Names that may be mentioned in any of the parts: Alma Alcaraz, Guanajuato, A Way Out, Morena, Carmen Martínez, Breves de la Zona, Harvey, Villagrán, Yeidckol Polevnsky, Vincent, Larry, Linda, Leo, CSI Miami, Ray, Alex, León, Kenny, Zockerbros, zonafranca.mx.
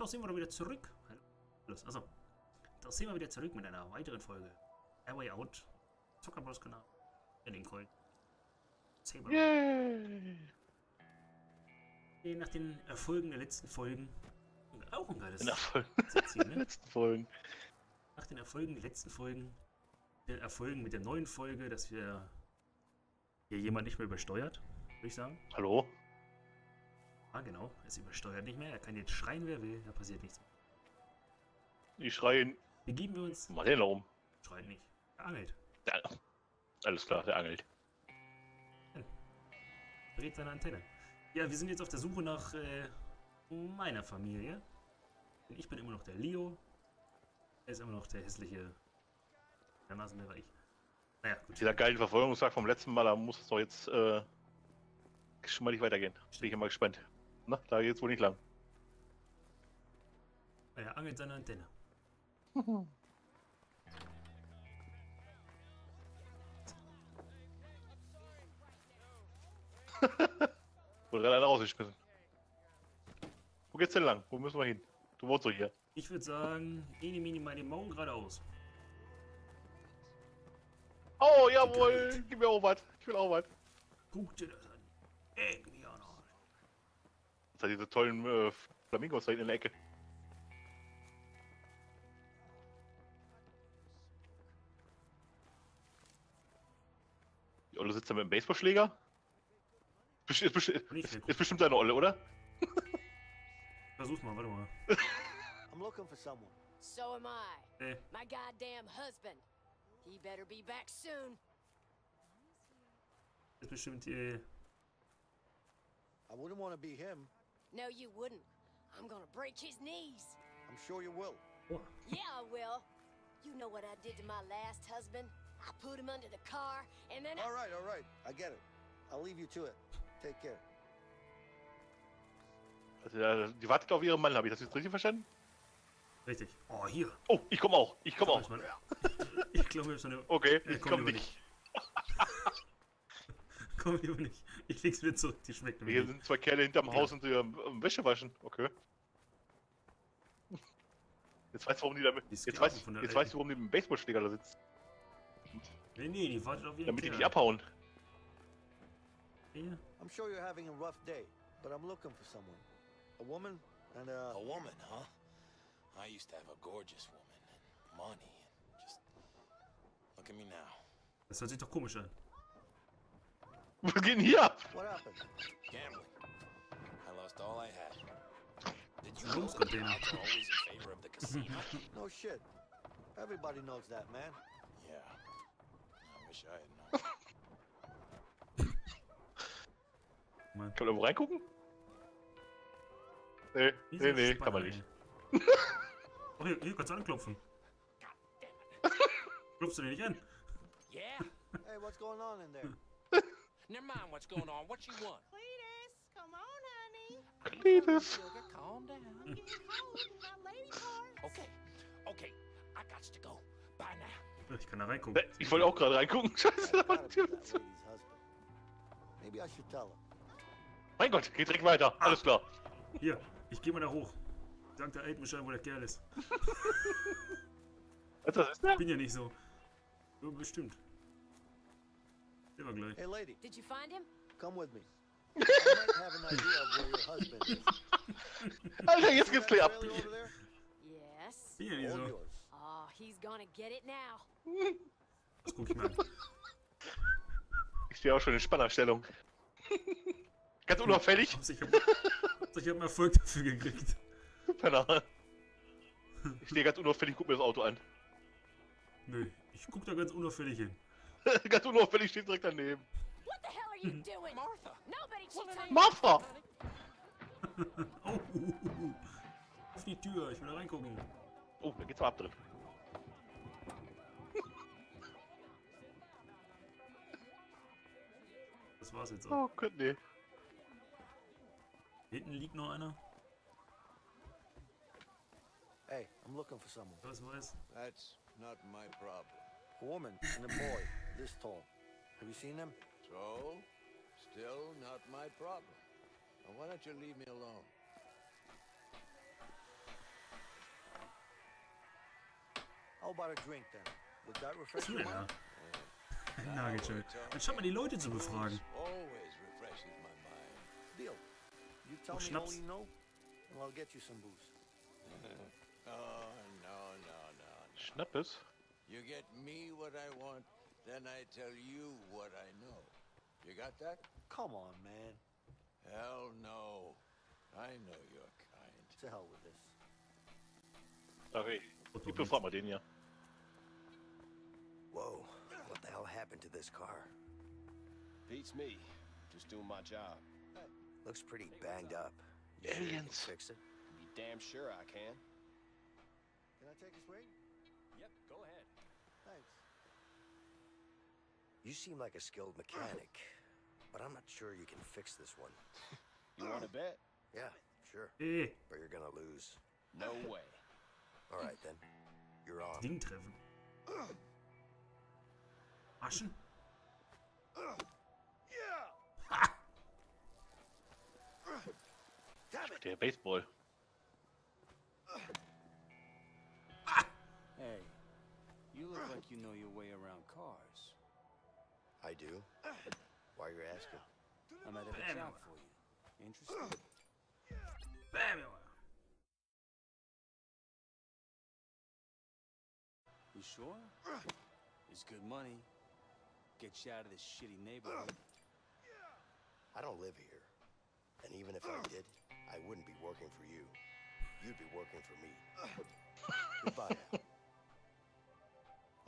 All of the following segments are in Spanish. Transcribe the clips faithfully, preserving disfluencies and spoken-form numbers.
Trotzdem waren wir wieder zurück. Los, also. Trotzdem waren wir wieder zurück mit einer weiteren Folge. A Way Out. Zockerbros-Kanal. In den Colt. Yay! Nach den Erfolgen der letzten Folgen. Auch ein geiles Ziel, ne? letzten Folgen. Nach den Erfolgen der letzten Folgen. Den Erfolgen mit der neuen Folge, dass wir hier jemand nicht mehr übersteuert, würde ich sagen. Hallo? Ah, genau. Es übersteuert nicht mehr. Er kann jetzt schreien, wer will. Da passiert nichts mehr. Die schreien. Begeben wir uns. Mal den um. Schreit nicht. Er angelt. Ja, alles klar, der angelt. Dreht seine Antenne. Ja, wir sind jetzt auf der Suche nach äh, meiner Familie. Denn ich bin immer noch der Leo. Er ist immer noch der hässliche. Der Nasenlehrer ich. Naja, gut. Dieser geile Verfolgungsjagd vom letzten Mal, da muss es doch jetzt äh, schon mal nicht weitergehen. Bin ich immer gespannt. Na, da geht's wohl nicht lang. Er angelt seine Antenne. Wurde gerade einer rausgeschmissen. Wo geht's denn lang? Wo müssen wir hin? Du wohnst doch hier. Ich würde sagen, Eni, Mini, meine Mauern geradeaus. Oh, jawohl! Gib mir auch was. Ich will auch was. Guck dir das an. Irgendwie auch noch. Das hat diese tollen äh, Flamingos da in der Ecke. Die Olle sitzt da mit dem Baseballschläger? Ist, besti ist bestimmt deine Olle, oder? Versuch's mal, warte mal. I'm looking for someone. So am I. Äh. My goddamn husband. He better be back soon. Ist bestimmt äh. I wouldn't want to be him. No, you wouldn't. I'm gonna break his knees. I'm sure you will. Oh. Yeah, I will. You know what I did to my last husband? I put him under the car and then. I... All right, all right. I get it. I'll leave you to it. Take care. Also, die wartet auf ihren Mann, habe ich das jetzt richtig verstanden? Richtig. Oh, hier. Oh, ich komme auch. Ich komme auch. Mal, ich glaube, ich eine... Okay, äh, ich komme komm nicht. Komm lieber nicht. Ich leg's wieder zurück, die schmeckt mir. Hier sind zwei Kerle hinterm ja. Haus und sie um, Wäsche waschen. Okay. Jetzt weißt du, warum die da... Die jetzt weißt du, weiß, warum die mit dem Baseballschläger da sitzt. Nee, nee, die wartet auf ihren Damit Kerl. Die nicht abhauen. Yeah. I'm sure you're having a rough day, but I'm looking for someone. A woman and a... A woman, huh? I used to have a gorgeous woman and money and just... Look at me now. Das hört sich doch komisch an. Was geht denn hier ab? What happened? Gambling. I lost all I had. Did you know that I'm always in favor of the casino? No shit. Everybody knows that, man. Yeah. I wish I had known. Kann man irgendwo reingucken? Nee, nee, nee, kann man nicht. Oh, hier, hier kannst du anklopfen. Klopfst du den nicht an? Yeah. Hey, what's going on in there? Never mind what's going on. What you want? Cletus, come on, honey. Cletus. Calm down. Okay, okay. I got to go. Bye now. Ich kann da reingucken. Ich wollte auch gerade reingucken. Scheiße, da Tür zu. Maybe I should tell him. Mein Gott, geht direkt weiter. Ah. Alles klar. Hier, ich gehe mal da hoch. Sagt der Alten Bescheid, wo der Kerl ist. Was das ist der? Ich bin ja nicht so. So bestimmt. Sehen wir gleich. Hey Lady, did you find him? Come with me. I might have an idea of where your husband is. Alter, jetzt geht's gleich ab. Yes. Bin ja nicht so. Oh, he's gonna get it now. Das guck ich mal an. Ich stehe auch schon in Spannerstellung. Ganz unauffällig. Ich hab, ich hab einen Erfolg dafür gekriegt. Penner. Ich stehe ganz unauffällig, guck mir das Auto an. Nö, ich guck da ganz unauffällig hin. Ganz unauffällig steht direkt daneben. Martha! Oh, uh, uh, uh. Auf die Tür, ich will da reingucken. Oh, da geht's mal ab drin. Das war's jetzt auch. Oh, Gott, nee. Hinten liegt noch einer. Hey, I'm looking for someone. Was weiß? That's not my problem. A woman and a boy, this tall. Have you seen them? So, still not my problem. Now why don't you leave me alone? How about a drink then? Would that refresh you? Nagelschön. Dann schau mal die Leute zu befragen. Oh, Schnaps. Schnappes? You get me what I want, then I tell you what I know. You got that? Come on, man. Hell no. I know your kind. To hell with this. Larry, ich befrag mal den hier. Whoa, what the hell happened to this car? Beats me. Just doing my job. Looks pretty banged up. You aliens. Sure fix it? Be damn sure I can. Can I take a swing? Yep, go ahead. Thanks. You seem like a skilled mechanic, but I'm not sure you can fix this one. You want to bet? Yeah, sure. But you're gonna lose. No way. All right then. You're on. Ding treffen. Aschen. Der Baseball. Hey, you look like you know your way around cars. I do. Why are you asking? I'm at a job for you. Interesting. Bam! You sure? It's good money. Get you out of this shitty neighborhood. I don't live here. And even if I did, I wouldn't be working for you. You'd be working for me. Goodbye now.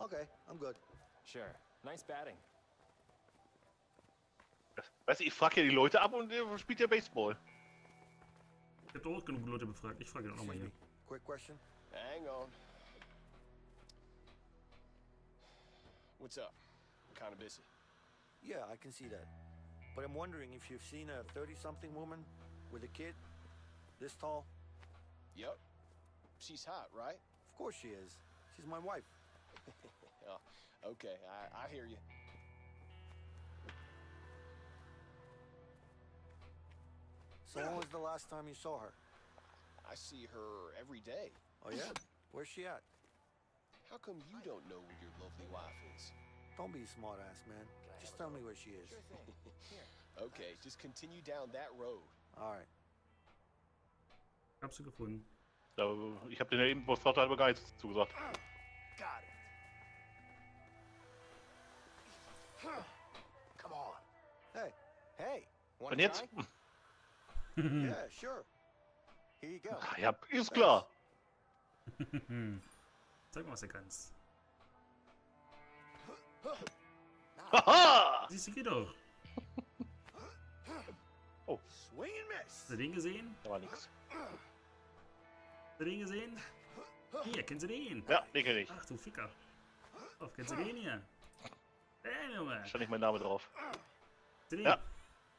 Okay, I'm good. Sure. Nice batting. Weißt du, ich frage ja die Leute ab und der spielt ja Baseball. Ich hab doch genug Leute befragt. Ich frage ja nochmal hier. Quick question. Hang on. What's up? I'm kind of busy. Yeah, I can see that. But I'm wondering if you've seen a thirty-something woman with a kid this tall? Yep. She's hot, right? Of course she is. She's my wife. Oh, okay, I, I hear you. So when was the last time you saw her? I see her every day. Oh yeah? Where's she at? How come you don't know where your lovely wife is? Don't be a smart ass, man. Just tell me where she is. Sure thing. Here. Okay, just continue down that road. Alright. Ich hab sie gefunden. Ich hab den ja eben vor halber Geist zugesagt. Got it. Come on. Hey, hey. Und jetzt? Yeah, sure. Here you go. Ach, ja, ist klar. Zeig mal, was du kannst. Haha! Siehst du, geht doch. Oh. Hast du den gesehen? Da war nix. Hast du den gesehen? Hier, kennst du den? Ja, den kenn ich. Ach du Ficker. Auf, kennst du den hier? Hey, Junge. Stand nicht mein Name drauf. Den ja.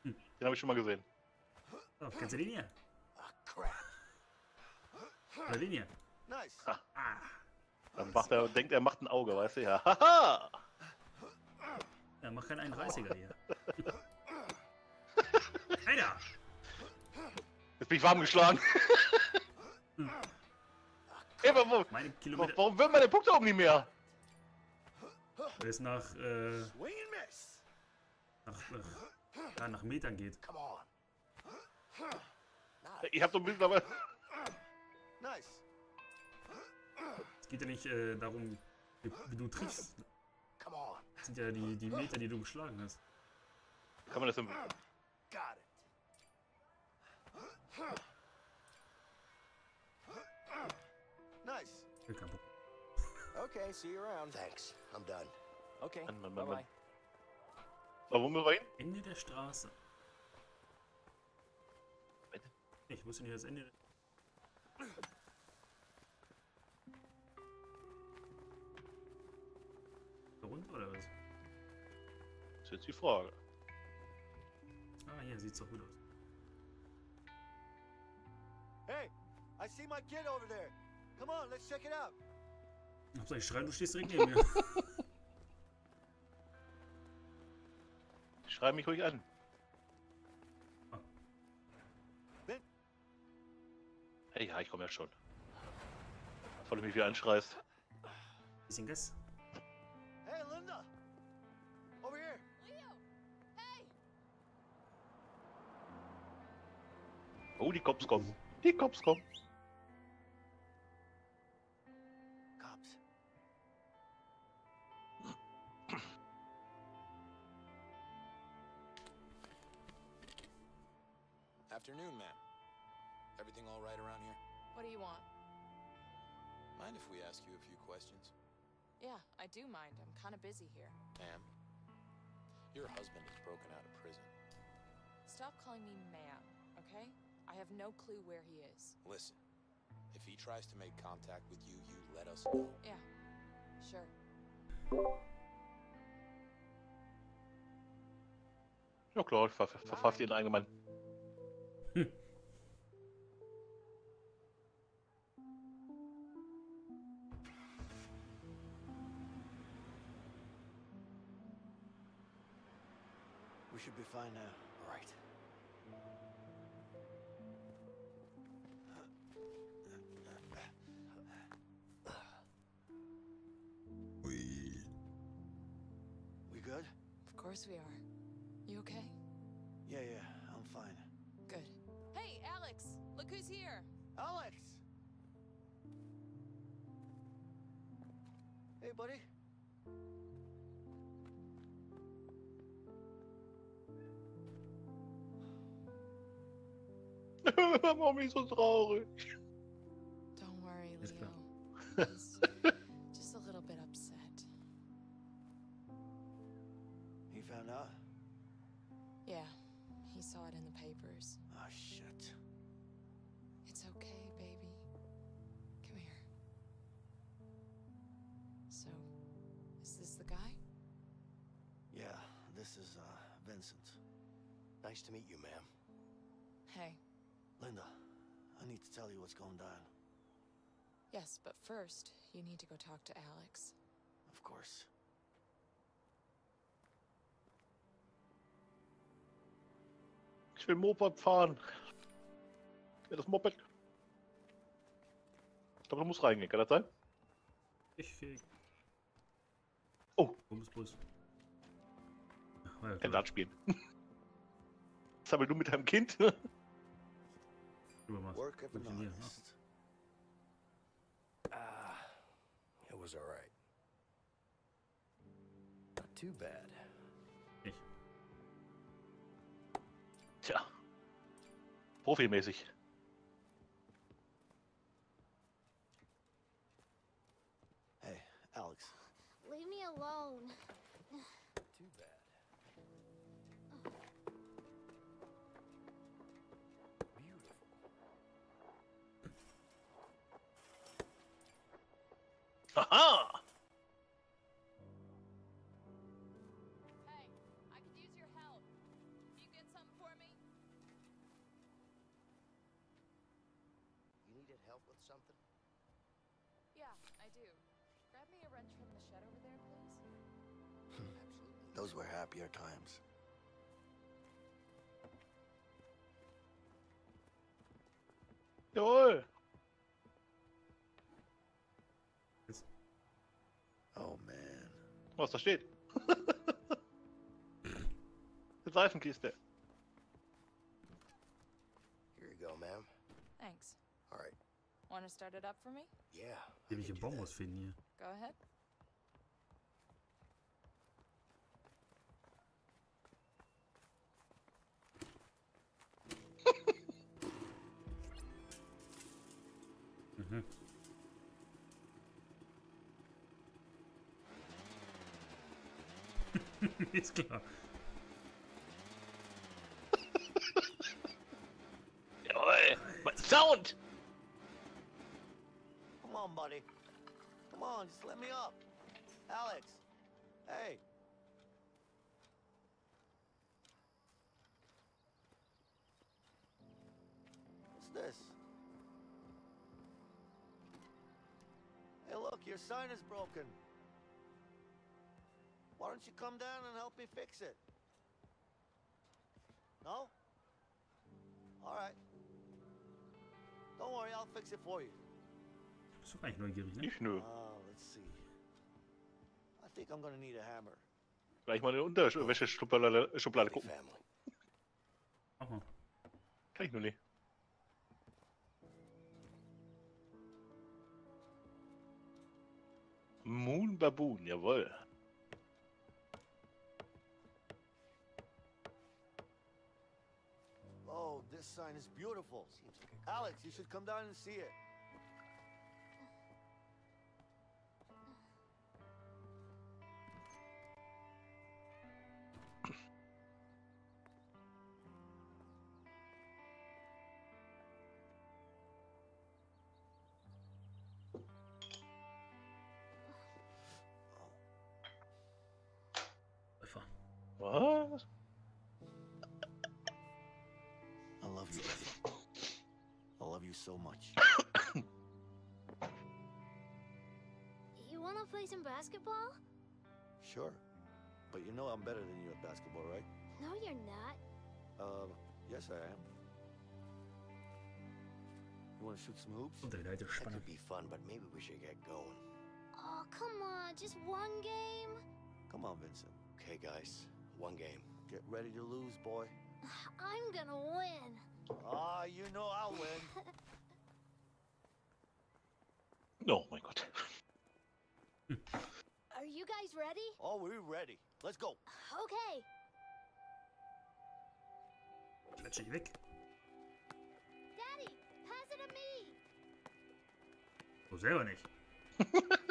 Hm. Den habe ich schon mal gesehen. Oh, kennst du den hier? Oder den hier? Nice. Ah. Dann macht er, denkt er, macht ein Auge, weißt du? Ja. Haha! Er macht keinen einunddreißiger hier. Alter! Jetzt bin ich warm geschlagen. Hm. Ey, warum, warum wird meine Punkte oben nicht mehr? Weil es nach, äh, nach, nach, ja, nach Metern geht. Ich hab so ein bisschen, aber... Es geht ja nicht äh, darum, wie, wie du triffst. Das sind ja die, die Meter, die du geschlagen hast. Kann man das im... Ich kann okay, see you around. Thanks, I'm done. Okay, man, man, man, bye bye. So, wo müssen wir hin? Ende der Straße. Bitte? Ich muss nicht das Ende... Runter oder was? Das ist jetzt die Frage. Ah, hier sieht's doch gut aus. Hey, I see my kid over there. Come on, let's check it out. Soll ich schreien, du stehst direkt neben mir. Schrei mich ruhig an. Ah. Hey, ja, ich komme ja schon. Bevor du mich wieder anschreist. He's in this. Hey, Linda! Over here! Leo! Hey! Oh, the cops come. The cops come. Cops. Afternoon, ma'am. Everything all right around here? What do you want? Mind if we ask you a few questions? Yeah, I do mind. I'm kind of busy here. Ma'am, your husband is broken out of prison. Stop calling me ma'am, okay? I have no clue where he is. Listen, if he tries to make contact with you, you let us know. Yeah, sure. Ja klar, ich verfasse jeden Eingemein. Hm. We should be fine now. All right. We... We good? Of course we are. You okay? Yeah, yeah, I'm fine. Good. Hey, Alex! Look who's here! Alex! Hey, buddy. Mommy so traurig. Don't worry, Leo. He's just a little bit upset. He found out? Yeah, he saw it in the papers. Oh, shit. It's okay, baby. Come here. So, is this the guy? Yeah, this is, uh, Vincent. Nice to meet you, ma'am. Hey. Linda, I need to tell you what's going down. Yes, but first, you need to go talk to Alex. Of course. Ich will Moped fahren. Ja, das Moped. Ich glaube, du musst reingehen, kann das sein? Ich will. Oh. Wo bist du? Ein Dart spielen. Was haben du mit deinem Kind? Work of an artist. Ah, it was all right. Not too bad. Ich. Tja. Profimäßig. Hey, Alex. Leave me alone. Too bad. Aha! Hey, I could use your help. Can you get some for me? You needed help with something? Yeah, I do. Grab me a wrench from the shed over there, please. Absolutely. Those were happier times. Jawohl! Oh man. Was da steht? Die Seifenkiste. Here you go, ma'am. Thanks. All right. Want to start it up for me? Yeah. Will ich einen Bonbon finden hier. Go ahead. Mhm. Ist klar. Jawohl! Mein Sound! Come on, buddy. Come on, just let me up. Alex. Hey. What's this? Hey, look, your sign is broken. Why don't you come down and help me fix it? No? All right. Don't worry, I'll fix it for you. Bist du eigentlich neugierig, ne? Ich nur. Oh, let's see. think I'm gonna need a hammer. Gleich mal unter, welche Schublade, Schublade gucken. Aha. Kann ich nur nicht. Moon Baboon, jawohl. Oh, this sign is beautiful. Alex, you should come down and see it. What? I love you. I love you so much. You wanna play some basketball? Sure. But you know I'm better than you at basketball, right? No, you're not. Uh, yes I am. You wanna shoot some hoops? That could be fun, but maybe we should get going. Oh, come on. Just one game? Come on, Vincent. Okay, guys. One game. Get ready to lose, boy. I'm gonna win. Ah, uh, you know I'll win. No, my God. Are you guys ready? Oh, we're ready. Let's go. Okay. Let's see, Vic. Daddy, pass it to me. Oh, selber nicht.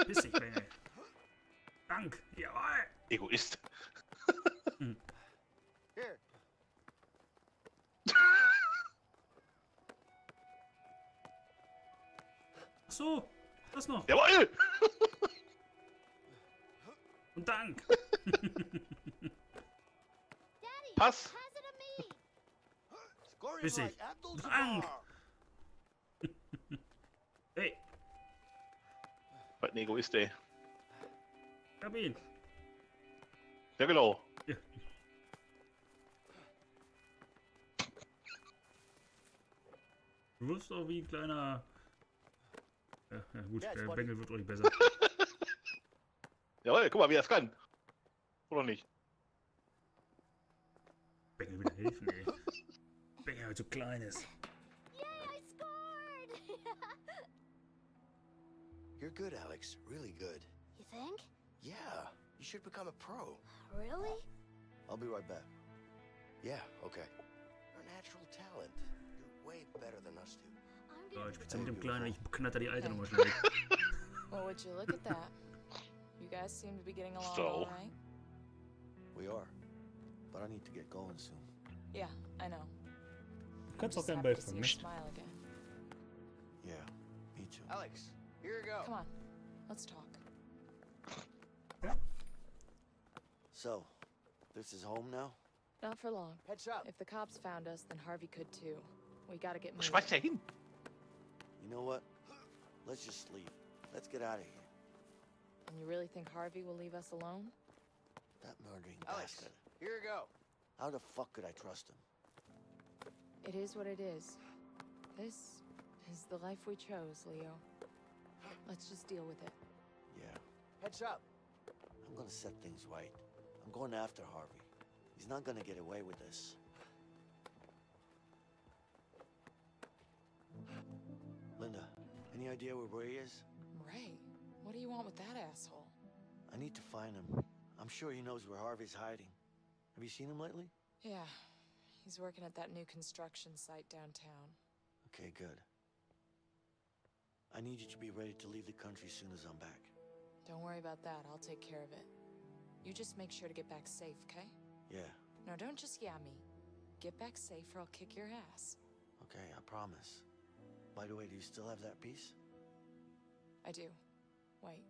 Piss dich, Benny. Dank. Jawohl. Egoist. Hm. Here. Ach so, das noch. Jawohl! Und Dank. Pass. Bissig. Dank. Hey. Was ein Egoist, ey. Ich hab ihn. Ja, genau. Ja. Du wirst doch wie ein kleiner... Ja, ja gut, der Bengel wird ruhig besser. Jawohl, guck mal, wie er es kann. Oder nicht? Bengel will helfen, ey. Bengel, weil so klein ist. Yeah, I scored! You're good, Alex. Really good. You think? Yeah. You should become a pro. Really? I'll be right back. Yeah, okay. You're a natural talent. You're way better than us two. Oh, ich bin mit dem Kleinen, ich knatter die Alte nochmal schnell. Well, would you look at that? You guys seem to be getting along all right. We are. But I need to get going soon. Yeah, I know. Du kannst auch gerne bei vermischt. Yeah, me too. Alex, here you go. Come on, let's talk. Yeah. So, this is home now? Not for long. Heads up. If the cops found us, then Harvey could too. We gotta get moving. You know what? Let's just leave. Let's get out of here. And you really think Harvey will leave us alone? That murdering Alex, bastard. Here you go. How the fuck could I trust him? It is what it is. This is the life we chose, Leo. Let's just deal with it. Yeah. Heads up. I'm gonna set things right. I'm going after Harvey. He's not gonna get away with this. Linda, any idea where Ray is? Ray? What do you want with that asshole? I need to find him. I'm sure he knows where Harvey's hiding. Have you seen him lately? Yeah. He's working at that new construction site downtown. Okay, good. I need you to be ready to leave the country as soon as I'm back. Don't worry about that. I'll take care of it. You just make sure to get back safe, okay? Yeah. No, don't just yeah me. Get back safe or I'll kick your ass. Okay, I promise. By the way, do you still have that piece? I do. Wait.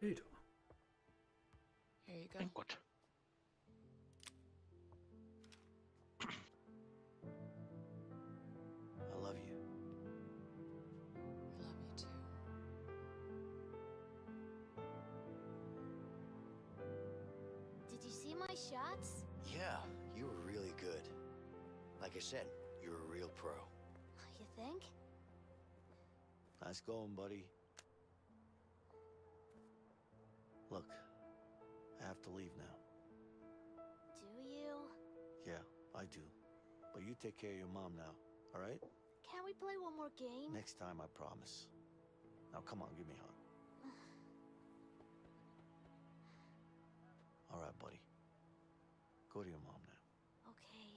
Here you go. Thank God. Shots? Yeah, you were really really good. Like I said, you're a real pro. You think? Nice going, buddy. Look, I have to leave now. Do you? Yeah, I do. But you take care of your mom now, all right? Can't we play one more game? Next time, I promise. Now, come on, give me a hug. All right, buddy. Go to your mom now. Okay.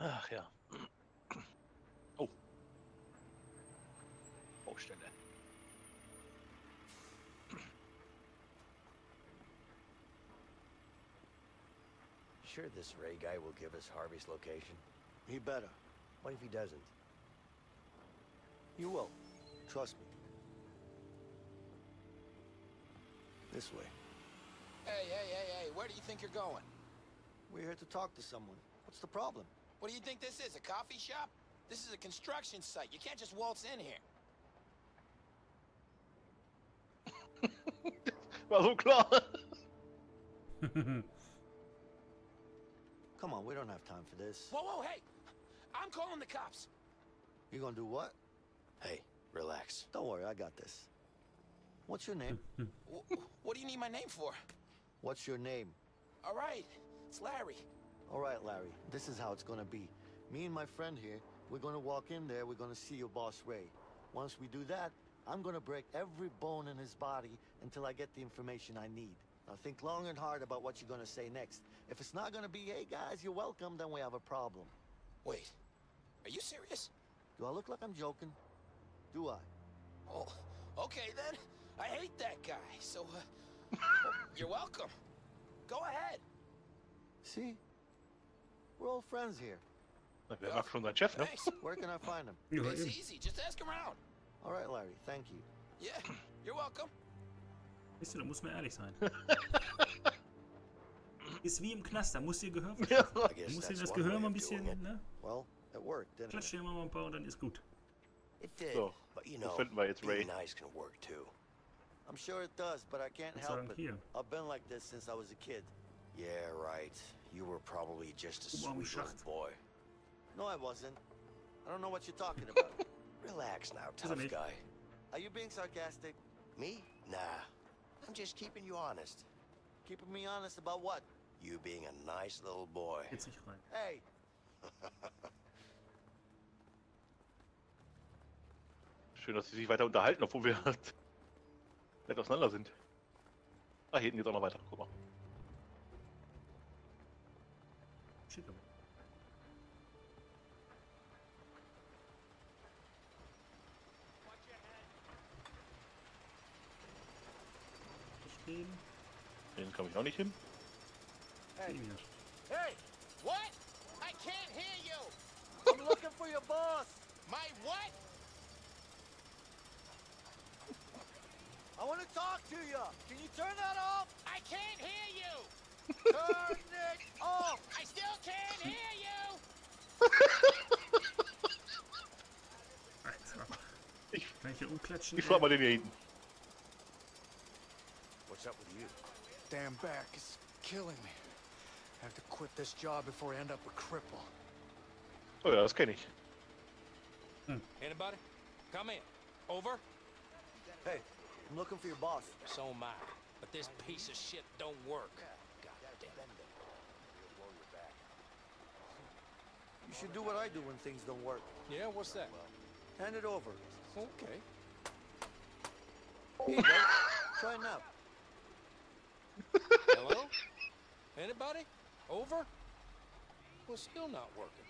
Ach ja. Oh. Baustelle. Sure this Ray guy will give us Harvey's location? He better. What if he doesn't? You will. Trust me. This way. Hey, hey, hey, hey, where do you think you're going? We're here to talk to someone. What's the problem? What do you think this is, a coffee shop? This is a construction site. You can't just waltz in here. War so klar. Come on, we don't have time for this. Whoa, whoa, hey! I'm calling the cops. You gonna do what? Hey, relax. Don't worry, I got this. What's your name? What do you need my name for? What's your name? All right, it's Larry. All right, Larry, this is how it's gonna be. Me and my friend here, we're gonna walk in there, we're gonna see your boss, Ray. Once we do that, I'm gonna break every bone in his body until I get the information I need. Now think long and hard about what you're gonna say next. If it's not gonna be, hey guys, you're welcome, then we have a problem. Wait, are you serious? Do I look like I'm joking? Do I? Oh, okay then. I hate that guy, so uh, well, you're welcome. Go ahead. See? We're all friends here. Wer macht schon sein Chef, ne? Where can I find him? It's easy. Just ask around. All right, Larry. Thank you. Yeah, you're welcome. Weißt du, da muss man ehrlich sein. Ist wie im Knast, da muss ihr Gehör verschaffen. Da muss ihr das Gehör mal ein bisschen, ne? Well, it worked, didn't it? Klatschen wir mal ein paar und dann ist gut. So, wo finden wir jetzt Ray? I'm sure it does, but I can't help it. I've been like this since I was a kid. Yeah, right. You were probably just a sweet little boy. No, I wasn't. I don't know what you're talking about. Relax now, tough guy. Are you being sarcastic? Me? Nah. I'm just keeping you honest. Keeping me honest about what? You being a nice little boy. Hey. Schön, dass sie sich weiter unterhalten, obwohl wir halt weit auseinander sind. Ah, hier hinten geht's auch noch weiter. Guck mal. Den komme ich auch nicht hin. Hey, hey, what? I can't hear you. I'm looking for your boss. My what? I want to talk to you. Can you turn that off? I can't hear you. Turn it off. I still can't hear you. Ich, ich frage mal den hier hinten. What's up with you? Damn back is killing me. I have to quit this job before I end up a cripple. Oh ja, das kenne ich. Hm. Anybody? Come in. Over. Hey, I'm looking for your boss. So am I. But this piece of shit don't work. God damn it. You should do what I do when things don't work. Yeah, what's that? Hand it over. Okay. Hey, try it now. Hello? Anybody? Over? Well, still not working.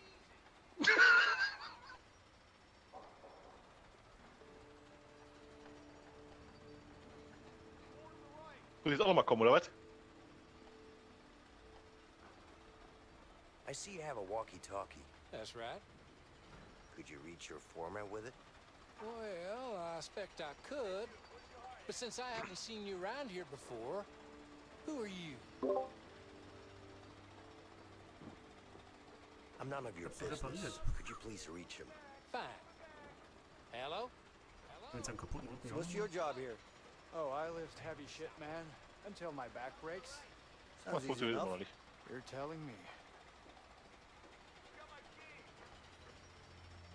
Willst du auch nochmal kommen, oder was? I see you have a walkie-talkie. That's right. Could you reach your foreman with it? Well, I expect I could. But since I haven't seen you around here before, who are you? I'm none of your business. Could you please reach him? Fine. Hello? Hello? So what's your job here? Oh, I lift heavy shit, man, until my back breaks. Sounds easy enough. You're telling me.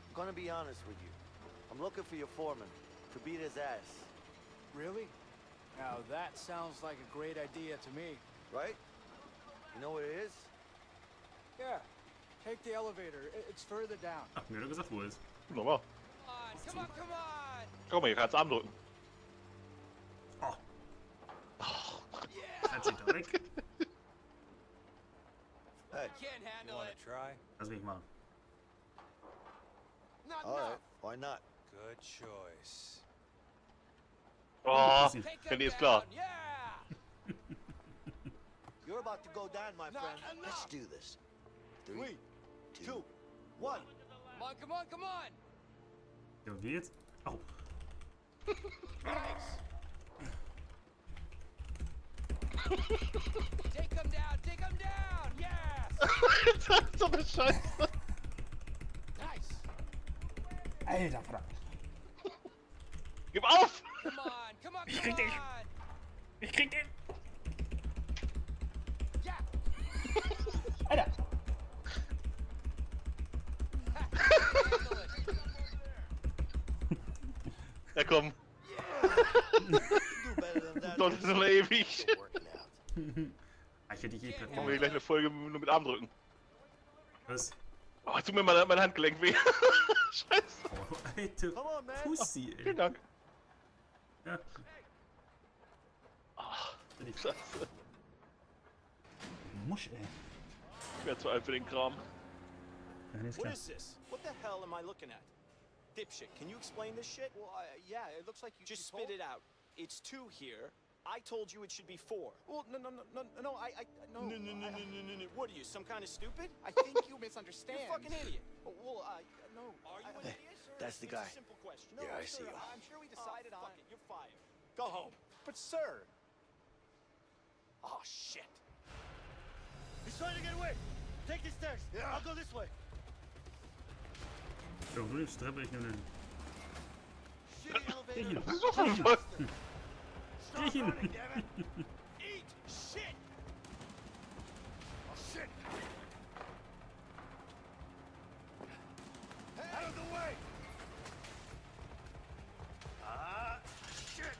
I'm gonna be honest with you. I'm looking for your foreman to beat his ass. Really? Now that sounds like a great idea to me. Right? You know what it is? Yeah. Take the elevator. It's further down. Ach, mir hat er gesagt, wo er ist. Wunderbar. Come on, come on. Komm mal, hier kannst du Arm drücken. Oh. Oh. Kannst du da weg? Hey, you wanna try? Lass mich mal. All right, why not? Good choice. Oh, Kenny ist klar. You're about to go down, my friend. Let's do this. Three, two, one. Come on, come on, come on. Ja, wie jetzt? Au. Take him down, take him down. Yes. Das ist so eine Scheiße. Nice. Alter, Frank. Gib auf! Come on, come on, come on. Ich krieg dich. Ich krieg dich. Ja. Alter. Ja, komm. Donald ist noch ewig. Ich hätte hier Platz. Machen wir gleich eine Folge nur mit Arm drücken. Was? Oh, tut mir mein, mein Handgelenk weh. Scheiße. Oh, alte Pussy, ey. Vielen Dank. Ja. Ach, die Scheiße. Musch, ey. Ich wär zu alt für den Kram. Ja, ist klar. What the hell am I looking at? Dipshit, can you explain this shit? Well, uh, yeah, it looks like you just spit it out. It's two here. I told you it should be four. Well, no, no, no, no, no, I, I, no. No, no, no, no, no, no, no. What are you, some kind of stupid? I think you misunderstand. You're a fucking idiot. Well, I, no. Are you an idiot? That's the guy. Yeah, I see you. I'm sure we decided on it. You're fired. Go home. But, sir. Oh, shit. He's trying to get away. Take the stairs. I'll go this way. So, du nimmst Treppe, ich nehme den. Geh hin. Geh hin. Eat shit. Oh shit. Out of the way. Ah shit.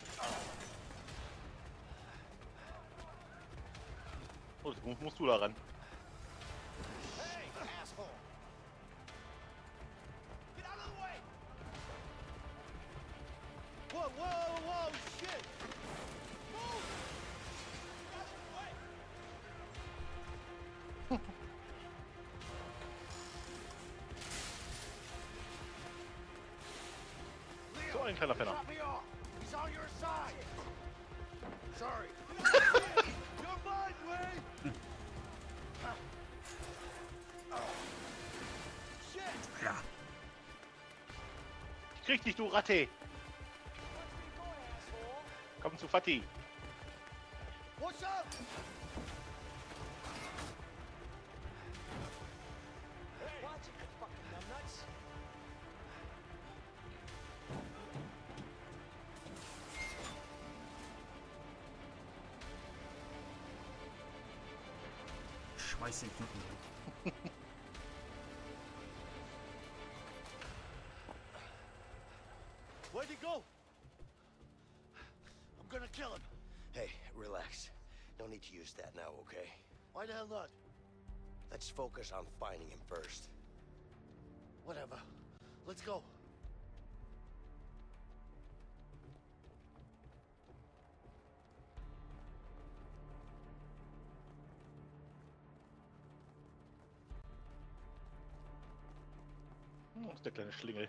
Oh, musst du da ran. Whoa, whoa, shit! Move! Leo, so ein kleiner Penner. He's on your side. Sorry. You're mine, Ray. Shit! Ja. Krieg dich, du Ratte! Komm zu Fatih. What's up? Hey. Watch it, fucking numbnuts. Schmeiß den Knochen. Where'd he go? Gonna kill him. Hey, relax. No need to use that now, okay? Why the hell not? Let's focus on finding him first. Whatever. Let's go. Oh, der kleine Schlingel.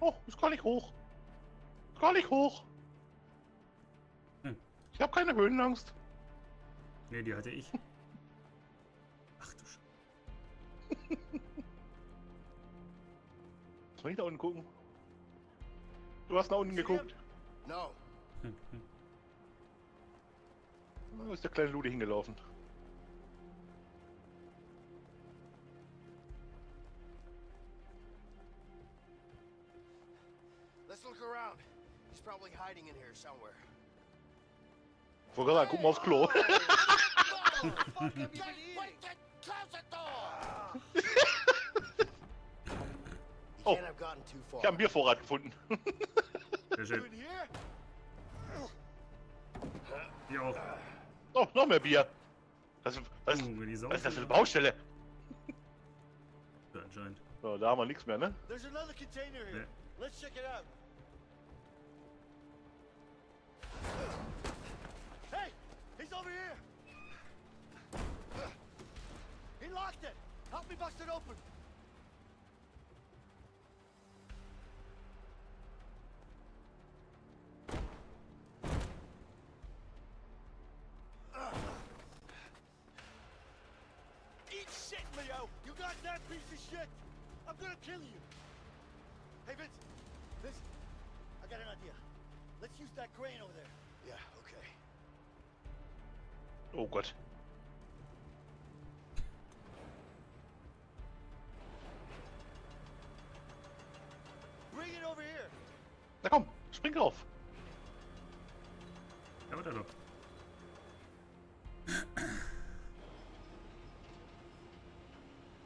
Oh, ist gar nicht hoch. Gar nicht hoch. Ich hab keine Höhenangst. Nee, die hatte ich. Ach du Scheiße. Soll ich da unten gucken? Du hast nach unten geguckt. No. Wo ist der kleine Lude hingelaufen? Look around. He's probably hiding in here somewhere. Look at that good mouth claw. Oh, ich habe einen Biervorrat gefunden. Sehr schön. Hier auch. Oh, noch mehr Bier. Was, was, was ist das für eine Baustelle? Ja, anscheinend. So, da haben wir nichts mehr, ne? Nee. Hey, he's over here. He locked it. Help me bust it open. Eat shit, Leo. You got that piece of shit. I'm gonna kill you. Hey, Vincent. Listen, I got an idea. Let's use that crane over there. Yeah, okay. Oh Gott. Bring it over here. Na komm, spring drauf. Ja, warte doch.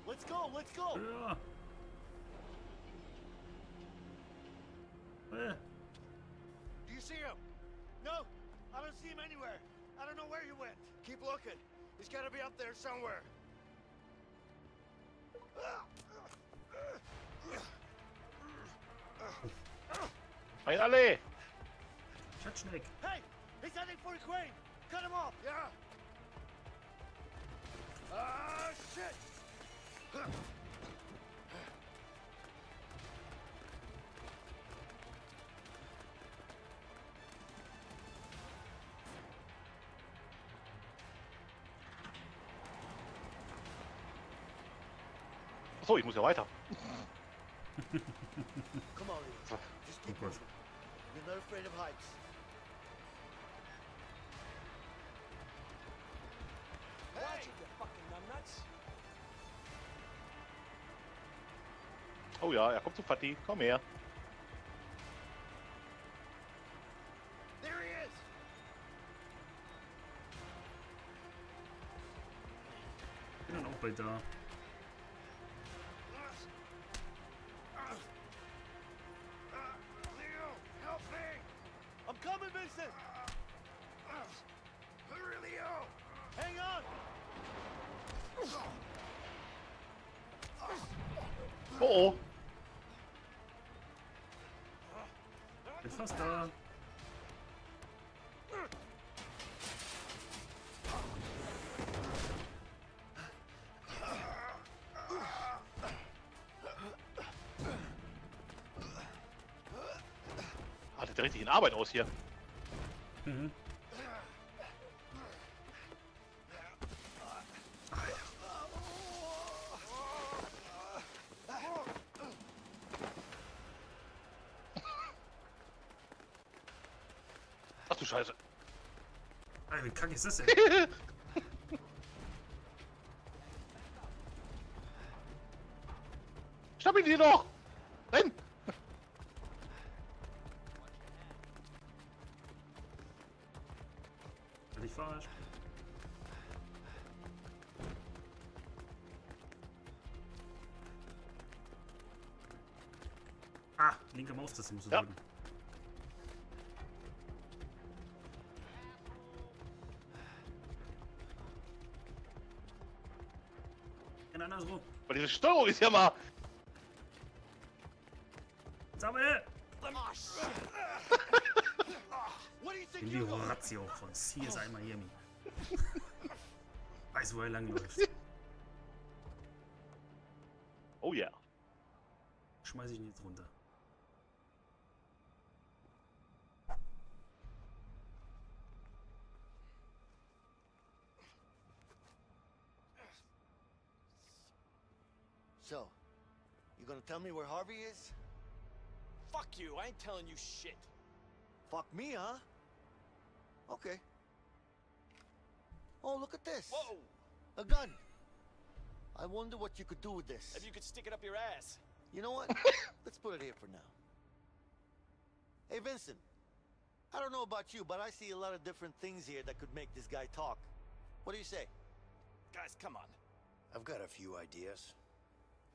Let's go, let's go. Ja. Äh. Do you see him? No, I don't see him anywhere. I don't know where he went. Keep looking. He's got to be up there somewhere. Hey, Ali! Schatzschneck. Hey, he's heading for the crane. Cut him off. Yeah. Ah, shit. Achso, ich muss ja weiter. Oh ja, er kommt zu Fatih. Komm her. Ich bin dann auch bald da. Oh oh. Bin fast da. Hat er richtig in Arbeit aus hier. Mhm. Scheiße. Alter, wie krank ist das denn? Stopp ihn hier doch! Renn! Bin ich falsch? Ah, linke Maustaste musst du drücken. Ja. Andersrum. Aber diese Steuerung ist ja mal. Sammel! In die Horatio von C S I Miami. Weiß, wo er lang läuft. Oh ja. Yeah. Schmeiß ich ihn jetzt runter. So, you gonna tell me where Harvey is? Fuck you, I ain't telling you shit. Fuck me, huh? Okay. Oh, look at this. Whoa! A gun. I wonder what you could do with this. If you could stick it up your ass. You know what? Let's put it here for now. Hey, Vincent, I don't know about you, but I see a lot of different things here that could make this guy talk. What do you say? Guys, come on. I've got a few ideas.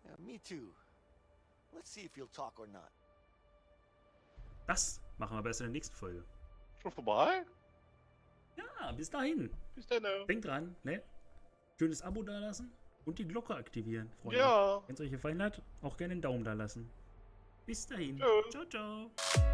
Yeah, me too. Let's see if you'll talk or not. Das machen wir besser in der nächsten Folge. Schon vorbei? Ja, bis dahin. Bis dann. Denkt dran, ne? Schönes Abo dalassen und die Glocke aktivieren, Freunde. Ja. Wenn es euch gefallen hat, auch gerne einen Daumen dalassen. Bis dahin. Ciao, ciao. Ciao.